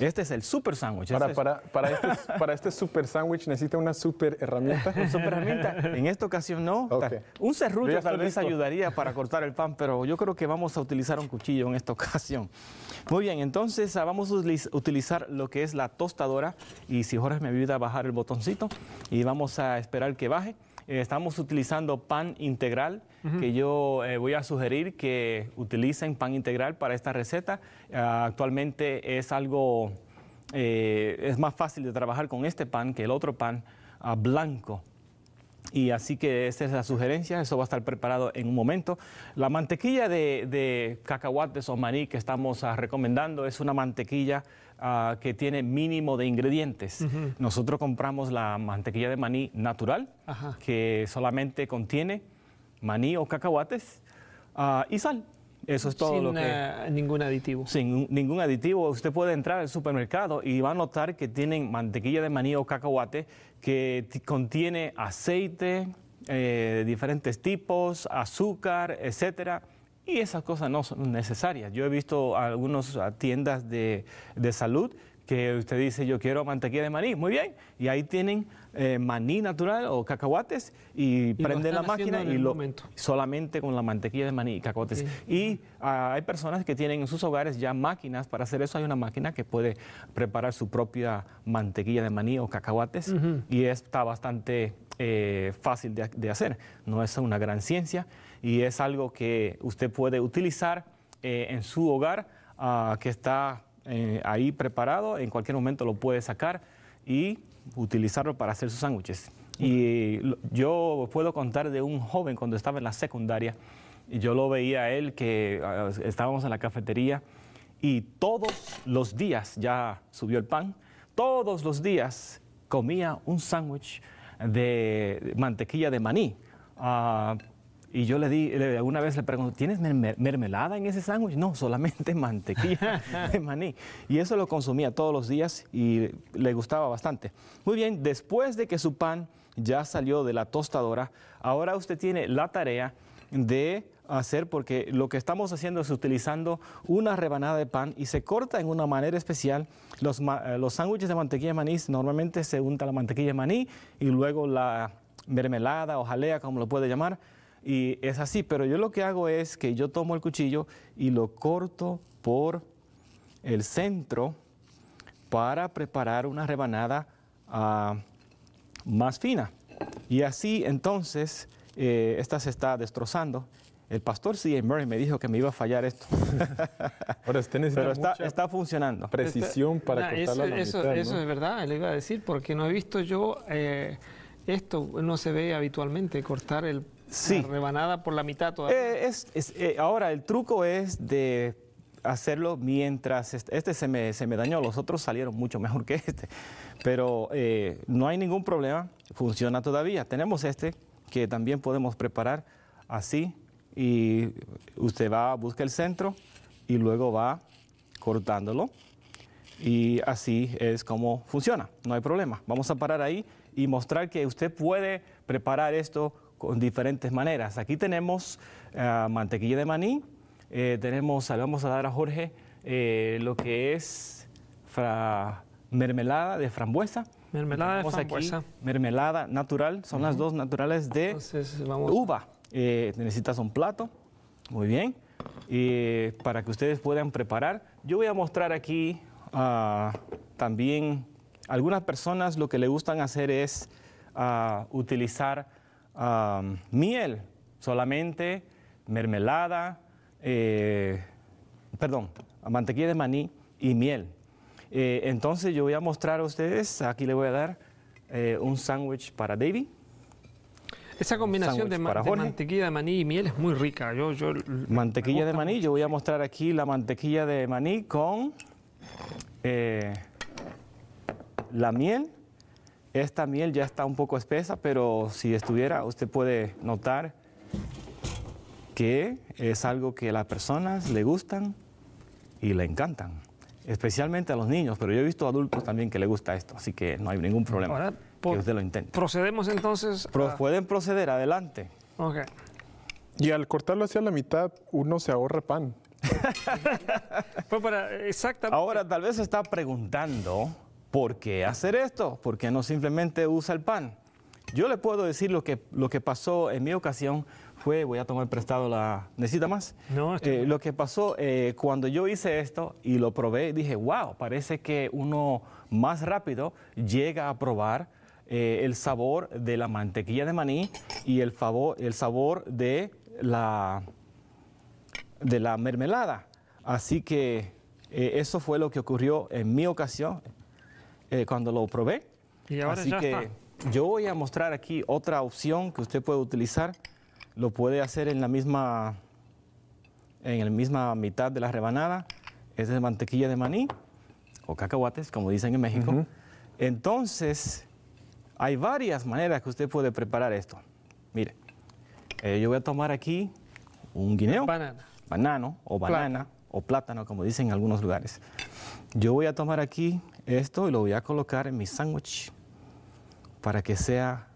Este es el super sándwich. Para este super sándwich necesita una super herramienta. Una super herramienta. En esta ocasión no. Okay. Un serrucho tal vez ayudaría para cortar el pan, pero yo creo que vamos a utilizar un cuchillo en esta ocasión. Muy bien, entonces vamos a utilizar lo que es la tostadora. Y si Jorge me ayuda a bajar el botoncito y vamos a esperar que baje. Estamos utilizando pan integral, que yo voy a sugerir que utilicen pan integral para esta receta. Actualmente es algo, es más fácil de trabajar con este pan que el otro pan blanco. Y así que esa es la sugerencia, eso va a estar preparado en un momento. La mantequilla de cacahuates o maní que estamos recomendando es una mantequilla que tiene mínimo de ingredientes. Nosotros compramos la mantequilla de maní natural, que solamente contiene maní o cacahuates y sal. Eso es todo ningún aditivo. Sin ningún aditivo. Usted puede entrar al supermercado y va a notar que tienen mantequilla de maní o cacahuate que contiene aceite de diferentes tipos, azúcar, etcétera. Y esas cosas no son necesarias. Yo he visto algunas tiendas de salud que usted dice, yo quiero mantequilla de maní. Muy bien. Y ahí tienen maní natural o cacahuates y prende la máquina y solamente con la mantequilla de maní y cacahuates. Sí. Y hay personas que tienen en sus hogares ya máquinas para hacer eso. Hay una máquina que puede preparar su propia mantequilla de maní o cacahuates y está bastante fácil de hacer. No es una gran ciencia y es algo que usted puede utilizar en su hogar que está... ahí preparado, en cualquier momento lo puede sacar y utilizarlo para hacer sus sándwiches. Y yo puedo contar de un joven cuando estaba en la secundaria, y yo lo veía a él que estábamos en la cafetería y todos los días, ya subió el pan, todos los días comía un sándwich de mantequilla de maní. Y yo una vez le pregunté, ¿tienes mermelada en ese sándwich? No, solamente mantequilla de maní. Y eso lo consumía todos los días y le gustaba bastante. Muy bien, después de que su pan ya salió de la tostadora, ahora usted tiene la tarea de hacer, porque lo que estamos haciendo es utilizando una rebanada de pan y se corta en una manera especial. Los sándwiches de mantequilla de maní, normalmente se unta la mantequilla de maní y luego la mermelada o jalea, como lo puede llamar, y es así. Pero yo lo que hago es que yo tomo el cuchillo y lo corto por el centro para preparar una rebanada más fina. Y así entonces esta se está destrozando. El pastor C.A. Murray me dijo que me iba a fallar esto. Ahora, usted necesita pero está funcionando. Precisión para cortarla a la mitad, ¿no? Eso es verdad, le iba a decir, porque no he visto yo... esto no se ve habitualmente, cortar la rebanada por la mitad todavía. Ahora, el truco es de hacerlo mientras... Este se me dañó, los otros salieron mucho mejor que este. Pero no hay ningún problema, funciona todavía. Tenemos este que también podemos preparar así. Y usted va, busca el centro y luego va cortándolo. Y así es como funciona, no hay problema. Vamos a parar ahí y mostrar que usted puede preparar esto con diferentes maneras. Aquí tenemos mantequilla de maní, le vamos a dar a Jorge lo que es mermelada de frambuesa. Mermelada de frambuesa. Aquí, mermelada natural, son las dos naturales de uva. Necesitas un plato, muy bien, para que ustedes puedan preparar. Yo voy a mostrar aquí también... Algunas personas lo que le gustan hacer es utilizar miel, solamente mermelada, mantequilla de maní y miel. Entonces yo voy a mostrar a ustedes, aquí le voy a dar un sándwich para David. Esa combinación de mantequilla de maní y miel es muy rica. Mantequilla de maní, yo voy a mostrar aquí la mantequilla de maní con... la miel, esta miel ya está un poco espesa, pero si estuviera, usted puede notar que es algo que a las personas le gustan y le encantan, especialmente a los niños, pero yo he visto adultos también que le gusta esto, así que no hay ningún problema. Ahora, que usted lo intente. ¿Procedemos entonces? Pueden proceder, adelante. Okay. Y al cortarlo hacia la mitad, uno se ahorra pan. Exactamente. Ahora, tal vez se está preguntando... ¿Por qué hacer esto? ¿Por qué no simplemente usa el pan? Yo le puedo decir lo que pasó en mi ocasión fue... Voy a tomar prestado la... ¿Necesita más? No, lo que pasó cuando yo hice esto y lo probé, dije, wow, parece que uno más rápido llega a probar el sabor de la mantequilla de maní y el sabor de la mermelada. Así que eso fue lo que ocurrió en mi ocasión... cuando lo probé, y ahora así ya que está. Yo voy a mostrar aquí otra opción que usted puede utilizar, lo puede hacer en la misma mitad de la rebanada, es de mantequilla de maní o cacahuates, como dicen en México. Entonces, hay varias maneras que usted puede preparar esto. Mire, yo voy a tomar aquí un guineo, banana o plátano, como dicen en algunos lugares. Yo voy a tomar aquí esto y lo voy a colocar en mi sándwich para que sea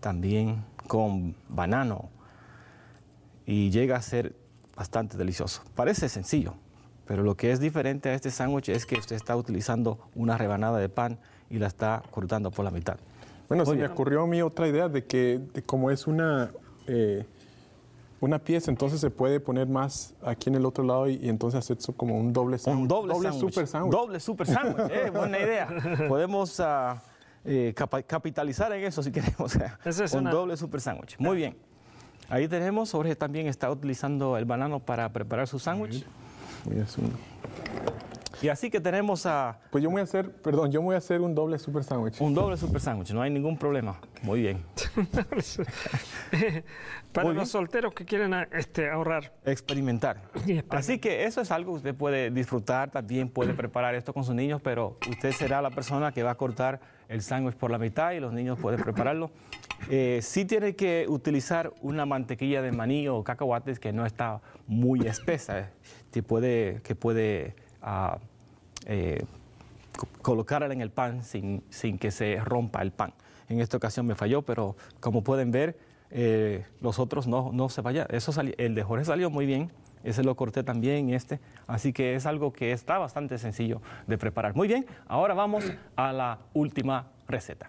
también con banano y llega a ser bastante delicioso. Parece sencillo, pero lo que es diferente a este sándwich es que usted está utilizando una rebanada de pan y la está cortando por la mitad. Bueno, se me ocurrió a mí otra idea de que como es una pieza, entonces se puede poner más aquí en el otro lado y entonces hacer eso como un doble sándwich. Un doble super sándwich. Buena idea. Podemos capitalizar en eso si queremos. Doble super sándwich. Muy bien. Ahí tenemos, Jorge también está utilizando el banano para preparar su sándwich. Y así que tenemos a... Pues yo voy a hacer, perdón, yo voy a hacer un doble super sándwich. Un doble super sándwich, no hay ningún problema. Muy bien. Para los solteros que quieren ahorrar. Experimentar. Así que eso es algo que usted puede disfrutar, también puede preparar esto con sus niños, pero usted será la persona que va a cortar el sándwich por la mitad y los niños pueden prepararlo. Sí tiene que utilizar una mantequilla de maní o cacahuates que no está muy espesa, colocarla en el pan sin que se rompa el pan. En esta ocasión me falló, pero como pueden ver, los otros no se vayan. El de Jorge salió muy bien, ese lo corté también, así que es algo que está bastante sencillo de preparar. Muy bien, ahora vamos a la última receta.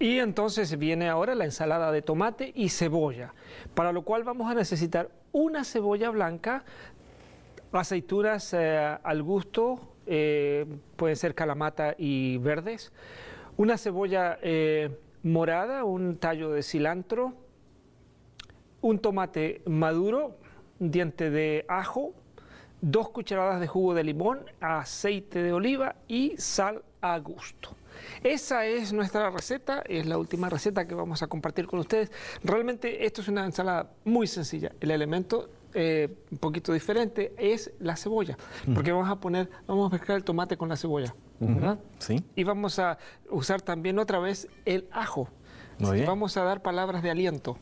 Y entonces viene ahora la ensalada de tomate y cebolla, para lo cual vamos a necesitar una cebolla blanca, aceitunas al gusto, pueden ser calamata y verdes, una cebolla morada, un tallo de cilantro, un tomate maduro, un diente de ajo, 2 cucharadas de jugo de limón, aceite de oliva y sal a gusto. Esa es nuestra receta, es la última receta que vamos a compartir con ustedes. Realmente esto es una ensalada muy sencilla. El elemento un poquito diferente es la cebolla, porque vamos a mezclar el tomate con la cebolla, ¿verdad? Sí. Y vamos a usar también otra vez el ajo. Vamos a dar palabras de aliento.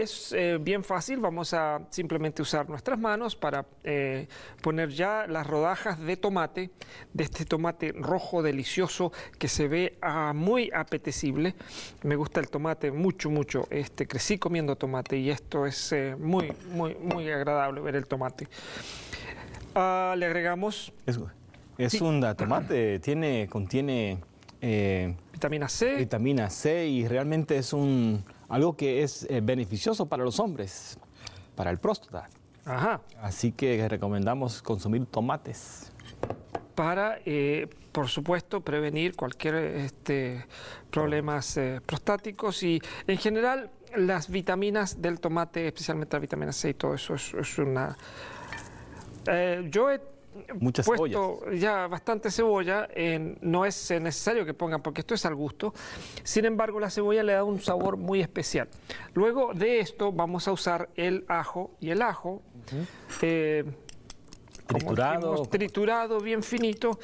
Es bien fácil, vamos a simplemente usar nuestras manos para poner ya las rodajas de tomate, de este tomate rojo delicioso que se ve muy apetecible. Me gusta el tomate mucho, mucho. Crecí comiendo tomate y esto es muy, muy, muy agradable ver el tomate. Le agregamos... Es un tomate, contiene... vitamina C, y realmente es algo que es beneficioso para los hombres, para el próstata. Ajá. Así que recomendamos consumir tomates. Para, por supuesto, prevenir cualquier problemas prostáticos, y en general las vitaminas del tomate, especialmente la vitamina C y todo eso, es una... yo he puesto ya bastante cebolla, no es necesario que pongan porque esto es al gusto. Sin embargo, la cebolla le da un sabor muy especial. Luego de esto vamos a usar el ajo, y el ajo triturado bien finito,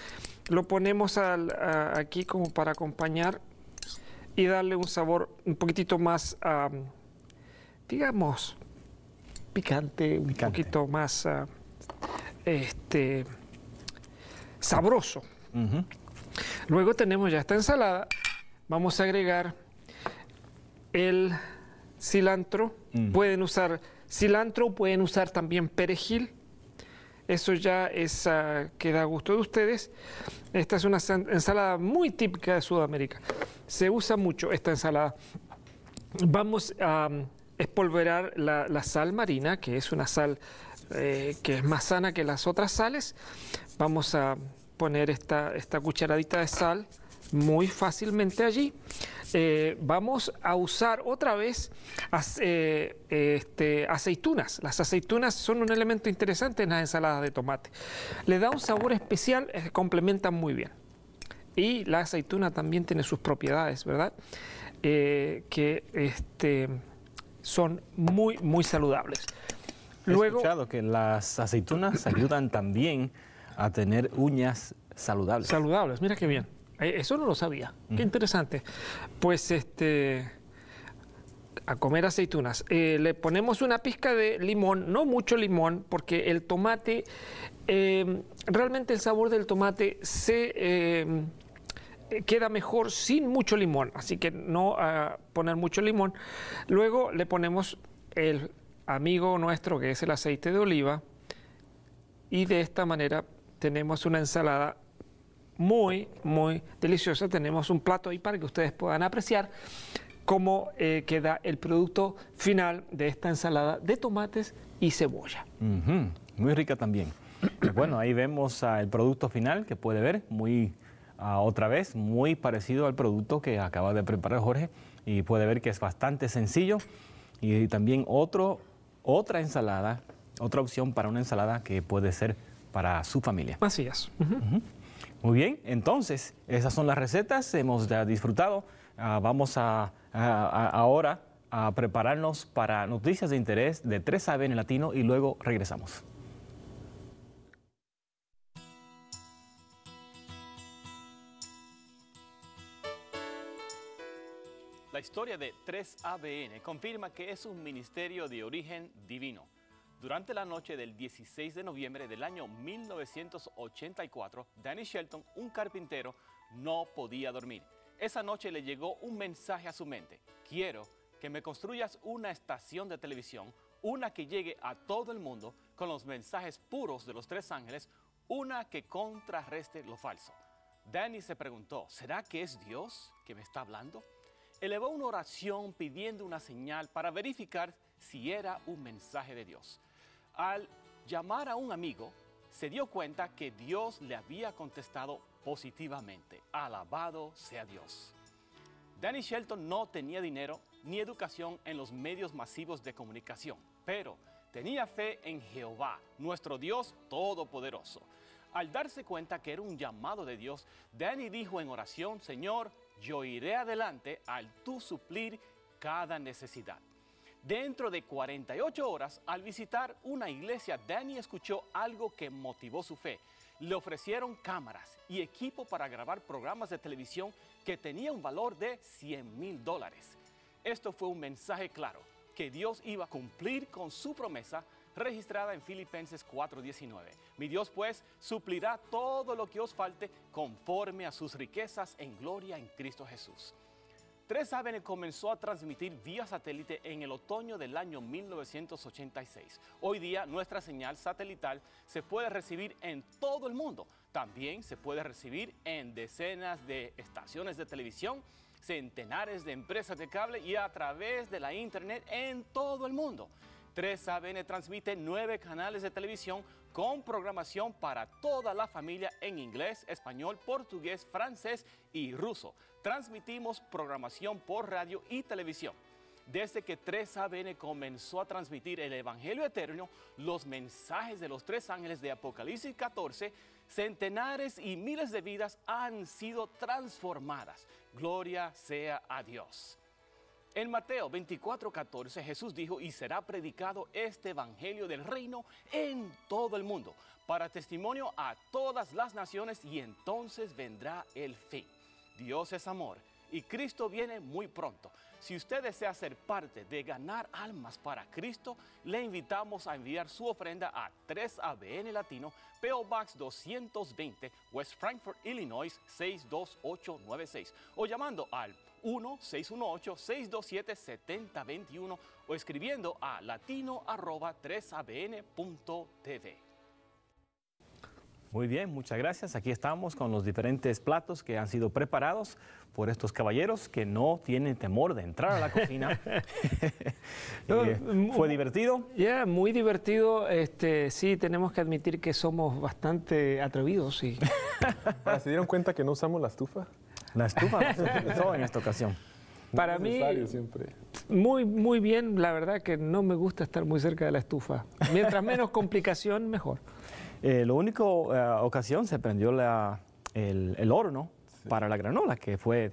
lo ponemos aquí como para acompañar y darle un sabor un poquitito más, digamos, picante, un poquito más... sabroso. Luego tenemos ya esta ensalada. Vamos a agregar el cilantro. Pueden usar cilantro, pueden usar también perejil. Eso ya es queda a gusto de ustedes. Esta es una ensalada muy típica de Sudamérica. Se usa mucho esta ensalada. Vamos a espolvorear la sal marina, que es una sal... que es más sana que las otras sales. Vamos a poner esta cucharadita de sal muy fácilmente allí. Vamos a usar otra vez aceitunas. Las aceitunas son un elemento interesante en las ensaladas de tomate. Le da un sabor especial, complementan muy bien. Y la aceituna también tiene sus propiedades, ¿verdad? Son muy, muy saludables. He escuchado que las aceitunas ayudan también a tener uñas saludables. Saludables, mira qué bien. Eso no lo sabía. Qué interesante. Pues a comer aceitunas. Le ponemos una pizca de limón, no mucho limón, porque el tomate, realmente el sabor del tomate se... queda mejor sin mucho limón, así que no poner mucho limón. Luego le ponemos el amigo nuestro, que es el aceite de oliva, y de esta manera tenemos una ensalada muy, muy deliciosa. Tenemos un plato ahí para que ustedes puedan apreciar cómo queda el producto final de esta ensalada de tomates y cebolla. Muy rica también. Bueno, ahí vemos el producto final, que puede ver muy, otra vez, muy parecido al producto que acaba de preparar Jorge, y puede ver que es bastante sencillo. Y también otra opción para una ensalada que puede ser para su familia. Así es. Muy bien, entonces, esas son las recetas, hemos disfrutado. Vamos ahora a prepararnos para noticias de interés de 3ABN Latino y luego regresamos. La historia de 3ABN confirma que es un ministerio de origen divino. Durante la noche del 16 de noviembre del año 1984, Danny Shelton, un carpintero, no podía dormir. Esa noche le llegó un mensaje a su mente. Quiero que me construyas una estación de televisión, una que llegue a todo el mundo con los mensajes puros de los tres ángeles, una que contrarreste lo falso. Danny se preguntó, ¿será que es Dios que me está hablando? Elevó una oración pidiendo una señal para verificar si era un mensaje de Dios. Al llamar a un amigo, se dio cuenta que Dios le había contestado positivamente. Alabado sea Dios. Danny Shelton no tenía dinero ni educación en los medios masivos de comunicación, pero tenía fe en Jehová, nuestro Dios todopoderoso. Al darse cuenta que era un llamado de Dios, Danny dijo en oración, Señor, yo iré adelante al tú suplir cada necesidad. Dentro de 48 horas, al visitar una iglesia, Danny escuchó algo que motivó su fe. Le ofrecieron cámaras y equipo para grabar programas de televisión que tenía un valor de $100,000. Esto fue un mensaje claro, que Dios iba a cumplir con su promesa registrada en Filipenses 4:19. Mi Dios, pues, suplirá todo lo que os falte conforme a sus riquezas en gloria en Cristo Jesús. 3ABN comenzó a transmitir vía satélite en el otoño del año 1986. Hoy día nuestra señal satelital se puede recibir en todo el mundo. También se puede recibir en decenas de estaciones de televisión, centenares de empresas de cable y a través de la internet en todo el mundo. 3ABN transmite 9 canales de televisión con programación para toda la familia en inglés, español, portugués, francés y ruso. Transmitimos programación por radio y televisión. Desde que 3ABN comenzó a transmitir el Evangelio Eterno, los mensajes de los tres ángeles de Apocalipsis 14, centenares y miles de vidas han sido transformadas. Gloria sea a Dios. En Mateo 24:14, Jesús dijo, y será predicado este evangelio del reino en todo el mundo, para testimonio a todas las naciones, y entonces vendrá el fin. Dios es amor, y Cristo viene muy pronto. Si usted desea ser parte de ganar almas para Cristo, le invitamos a enviar su ofrenda a 3ABN Latino, P.O. Box 220, West Frankfort, Illinois 62896, o llamando al 1-618-627-7021 o escribiendo a latino@3abn.tv. Muy bien, muchas gracias. Aquí estamos con los diferentes platos que han sido preparados por estos caballeros que no tienen temor de entrar a la cocina. ¿Fue divertido? Muy divertido. Sí, tenemos que admitir que somos bastante atrevidos. Sí. ¿Se dieron cuenta que no usamos la estufa? La estufa no en esta ocasión. Para mí, muy bien. La verdad que no me gusta estar muy cerca de la estufa. Mientras menos complicación, mejor. La única ocasión se prendió el horno para la granola, que fue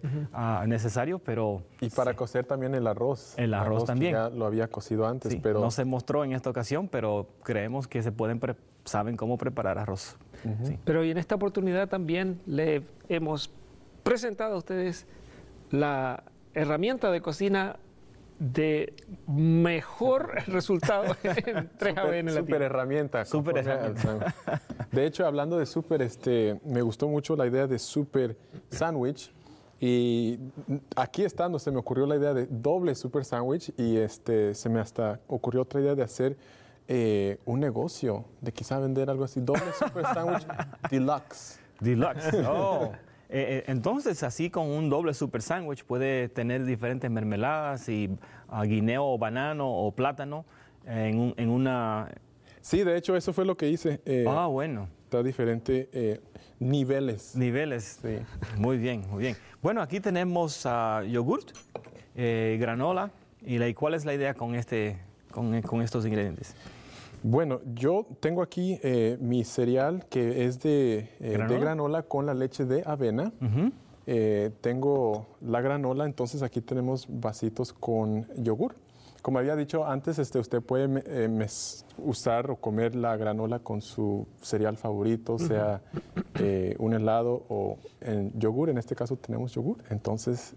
necesario, pero... Y para cocer también el arroz. El arroz también. Ya lo había cocido antes, pero... No se mostró en esta ocasión, pero creemos que se pueden saben cómo preparar arroz. Pero y en esta oportunidad también le hemos presentado a ustedes la herramienta de cocina de mejor resultado en 3ABN Latino. Súper herramienta. Súper herramienta. De hecho, hablando de súper, me gustó mucho la idea de súper sándwich. Y aquí estando se me ocurrió la idea de doble súper sándwich y se me hasta ocurrió otra idea de hacer un negocio, de quizá vender algo así, doble súper sándwich deluxe. Deluxe, oh. Entonces, así con un doble super sándwich puede tener diferentes mermeladas y guineo o banano o plátano en una... Sí, de hecho, eso fue lo que hice. Bueno. Está diferente niveles. Niveles, sí. Muy bien, muy bien. Bueno, aquí tenemos yogurt, granola. ¿Y cuál es la idea con estos ingredientes? Bueno, yo tengo aquí mi cereal que es de granola con la leche de avena. Tengo la granola, entonces aquí tenemos vasitos con yogur. Como había dicho antes, usted puede usar o comer la granola con su cereal favorito, sea un helado o yogur. En este caso tenemos yogur, entonces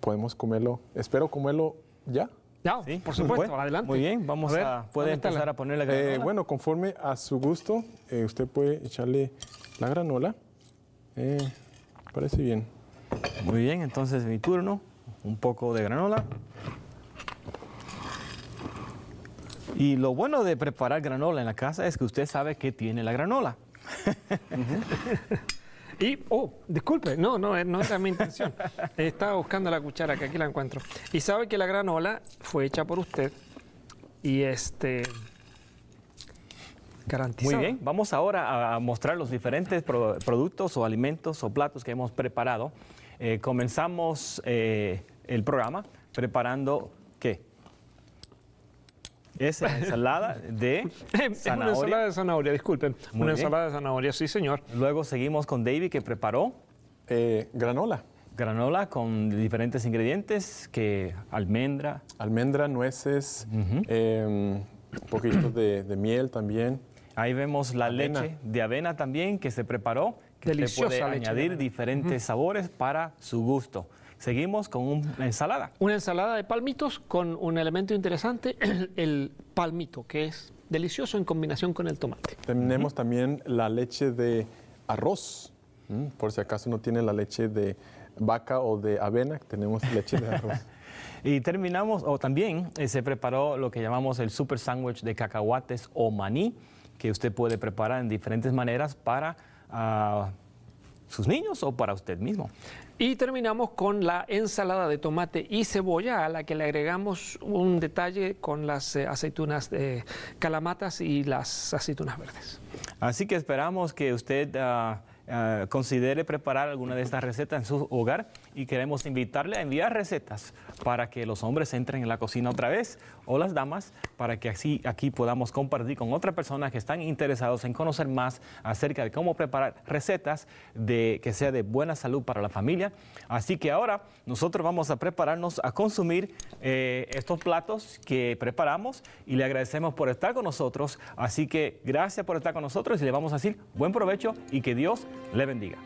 podemos comerlo. Espero comerlo ya. No, sí, por supuesto, adelante. Muy bien, vamos a ver, puede empezar a poner la granola. Bueno, conforme a su gusto, usted puede echarle la granola. Parece bien. Muy bien, entonces mi turno, un poco de granola. Y lo bueno de preparar granola en la casa es que usted sabe qué tiene la granola. Y, oh, disculpe, no era mi intención. Estaba buscando la cuchara, que aquí la encuentro. Y sabe que la granola fue hecha por usted y garantizado. Muy bien, vamos ahora a mostrar los diferentes productos o alimentos o platos que hemos preparado. Comenzamos el programa preparando, ¿qué? Es ensalada de zanahoria. Una ensalada de zanahoria, disculpen. Muy bien. Ensalada de zanahoria, sí, señor. Luego seguimos con David, que preparó... granola. Granola con diferentes ingredientes, que almendra. Almendra, nueces, poquitos de miel también. Ahí vemos la leche de avena también, que se preparó. Deliciosa leche. Se puede añadir diferentes sabores para su gusto. Seguimos con una ensalada. Una ensalada de palmitos con un elemento interesante, el palmito, que es delicioso en combinación con el tomate. Tenemos también la leche de arroz. Por si acaso no tiene la leche de vaca o de avena, tenemos leche de arroz. Y terminamos, o también se preparó lo que llamamos el super sándwich de cacahuates o maní, que usted puede preparar en diferentes maneras para... sus niños o para usted mismo. Y terminamos con la ensalada de tomate y cebolla, a la que le agregamos un detalle con las aceitunas calamatas y las aceitunas verdes. Así que esperamos que usted considere preparar alguna de estas recetas en su hogar, y queremos invitarle a enviar recetas para que los hombres entren en la cocina otra vez, o las damas, para que así aquí podamos compartir con otras personas que están interesados en conocer más acerca de cómo preparar recetas que sea de buena salud para la familia. Así que ahora nosotros vamos a prepararnos a consumir estos platos que preparamos, y le agradecemos por estar con nosotros. Así que gracias por estar con nosotros, y le vamos a decir buen provecho y que Dios le bendiga.